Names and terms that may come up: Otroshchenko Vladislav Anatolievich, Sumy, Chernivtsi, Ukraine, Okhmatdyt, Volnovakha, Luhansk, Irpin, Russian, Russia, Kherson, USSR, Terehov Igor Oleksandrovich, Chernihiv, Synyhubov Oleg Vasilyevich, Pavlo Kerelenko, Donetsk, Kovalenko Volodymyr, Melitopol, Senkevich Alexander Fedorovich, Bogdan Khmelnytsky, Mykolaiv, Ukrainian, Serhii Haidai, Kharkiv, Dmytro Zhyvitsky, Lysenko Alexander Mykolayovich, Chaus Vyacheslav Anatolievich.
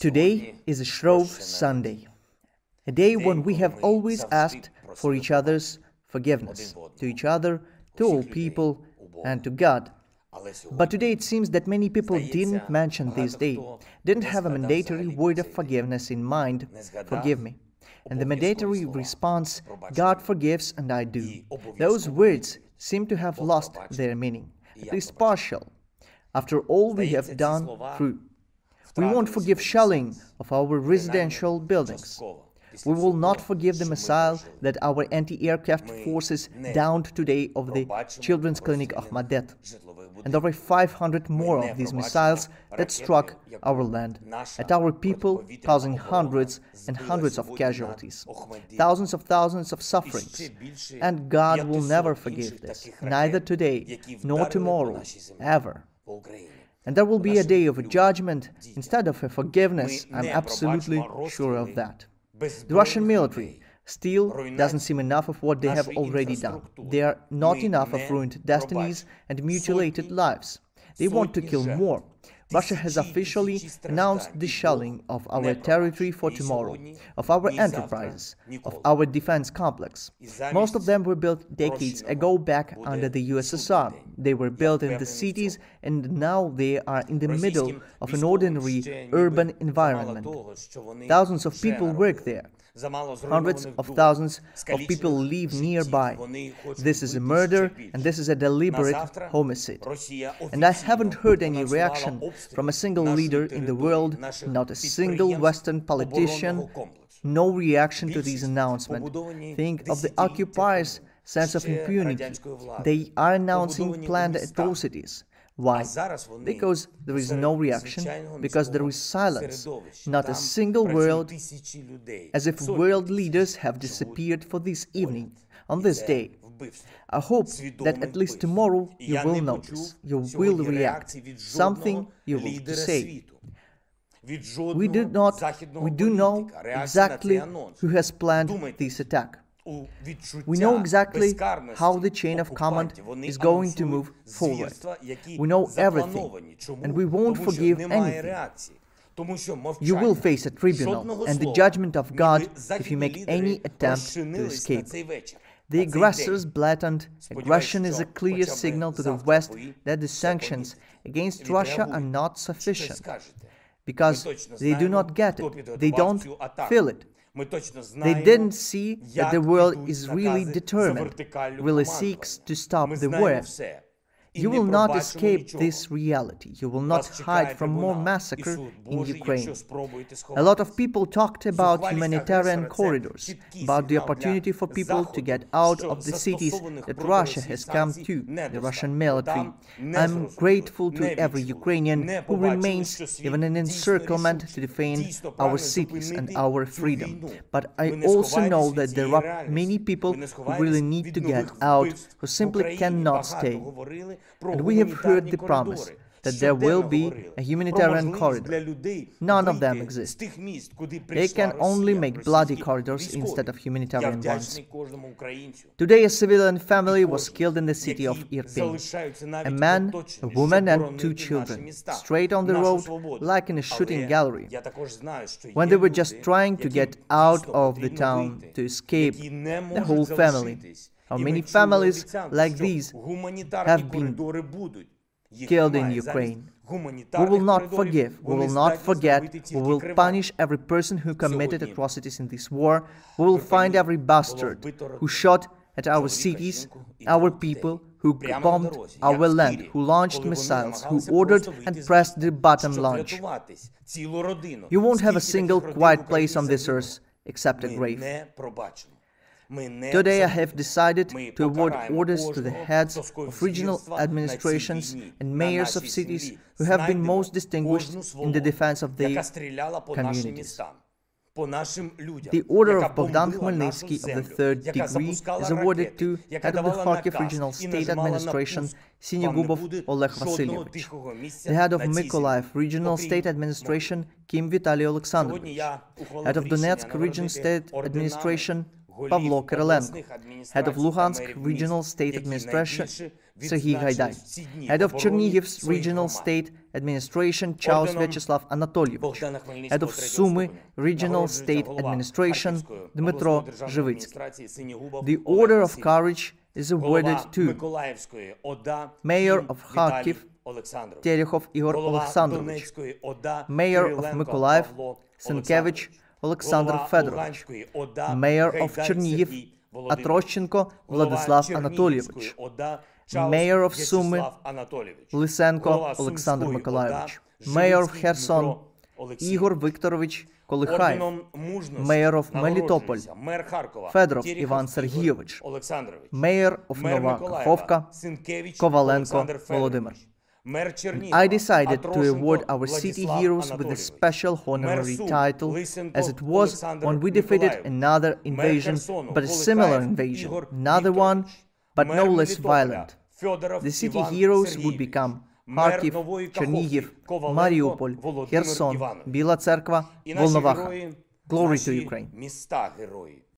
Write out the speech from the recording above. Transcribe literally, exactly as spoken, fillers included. Today is Shrove Sunday, a day when we have always asked for each other's forgiveness, to each other, to all people, and to God. But today it seems that many people didn't mention this day, didn't have a mandatory word of forgiveness in mind, forgive me. And the mandatory response, God forgives and I do. Those words seem to have lost their meaning, at least partial, after all we have done through. We won't forgive shelling of our residential buildings. We will not forgive the missile that our anti-aircraft forces downed today of the children's clinic Okhmatdyt, and over five hundred more of these missiles that struck our land, at our people, causing hundreds and hundreds of casualties, thousands of thousands of sufferings. And God will never forgive this, neither today, nor tomorrow, ever. And there will be a day of a judgment instead of a forgiveness, I'm absolutely sure of that. The Russian military still doesn't seem enough of what they have already done. They are not enough of ruined destinies and mutilated lives. They want to kill more. Russia has officially announced the shelling of our territory for tomorrow, of our enterprises, of our defense complex. Most of them were built decades ago back under the U S S R. They were built in the cities, and now they are in the middle of an ordinary urban environment. Thousands of people work there. Hundreds of thousands of people live nearby. This is a murder, and this is a deliberate homicide. And I haven't heard any reaction from a single leader in the world, not a single Western politician, no reaction to these announcements. Think of the occupiers' sense of impunity. They are announcing planned atrocities. Why? Because there is no reaction, because there is silence, not a single word, as if world leaders have disappeared for this evening, on this day. I hope that at least tomorrow you will notice, you will react, something you will say. We do not, we do know exactly who has planned this attack. We know exactly how the chain of command is going to move forward. We know everything, and we won't forgive anything. You will face a tribunal and the judgment of God if you make any attempt to escape. The aggressors' blatant aggression is a clear signal to the West that the sanctions against Russia are not sufficient, because they do not get it, they don't feel it. They didn't see that the world is really determined, really seeks to stop the war. You will not escape this reality. You will not hide from more massacre in Ukraine. A lot of people talked about humanitarian corridors, about the opportunity for people to get out of the cities that Russia has come to, the Russian military. I'm grateful to every Ukrainian who remains even in encirclement to defend our cities and our freedom. But I also know that there are many people who really need to get out, who simply cannot stay. And we have heard the promise that there will be a humanitarian corridor. None of them exist. They can only make bloody corridors instead of humanitarian ones. Today a civilian family was killed in the city of Irpin. A man, a woman and two children, straight on the road, like in a shooting gallery, when they were just trying to get out of the town, to escape, the whole family. How many families like these have been killed in Ukraine? We will not forgive, we will not forget, we will punish every person who committed atrocities in this war, we will find every bastard who shot at our cities, our people, who bombed our land, who launched missiles, who ordered and pressed the button launch. You won't have a single quiet place on this earth except a grave. Today I have decided to award orders to the heads of regional administrations and mayors of cities who have been most distinguished in the defense of their communities. The Order of Bogdan Khmelnytsky of the third degree is awarded to head of the Kharkiv Regional State Administration Synyhubov Oleg Vasilyevich, the head of Mykolaiv Regional State Administration Kim Vitaliy Oleksandrovich, head of Donetsk Regional State Administration Pavlo Kerelenko, head of Luhansk Regional State Administration Serhii Haidai, head of Chernivtsi Regional State Administration Chaus Vyacheslav Anatolievich, head of Sumy Regional State Administration Dmytro Zhyvitsky. The Order of Courage is awarded to Mayor of Kharkiv Terehov Igor Oleksandrovich, Mayor of Mykolaiv Senkevich Alexander Fedorovich, Mayor of Chernihiv Otroshchenko Vladislav Anatolievich, Mayor of Sumy Lysenko Alexander Mykolayovich, Mayor of Kherson Igor Viktorovich Kolikhaiev, Mayor of Melitopol Fedorov Ivan Sergeyevich, Mayor of Nova Kakhovka Kovalenko Volodymyr. I decided to award our city heroes with a special honorary title, as it was when we defeated another invasion, but a similar invasion, another one, but no less violent. The city heroes would become Kharkiv, Chernihiv, Mariupol, Kherson, Bila Tserkva, Volnovakha. Glory to Ukraine!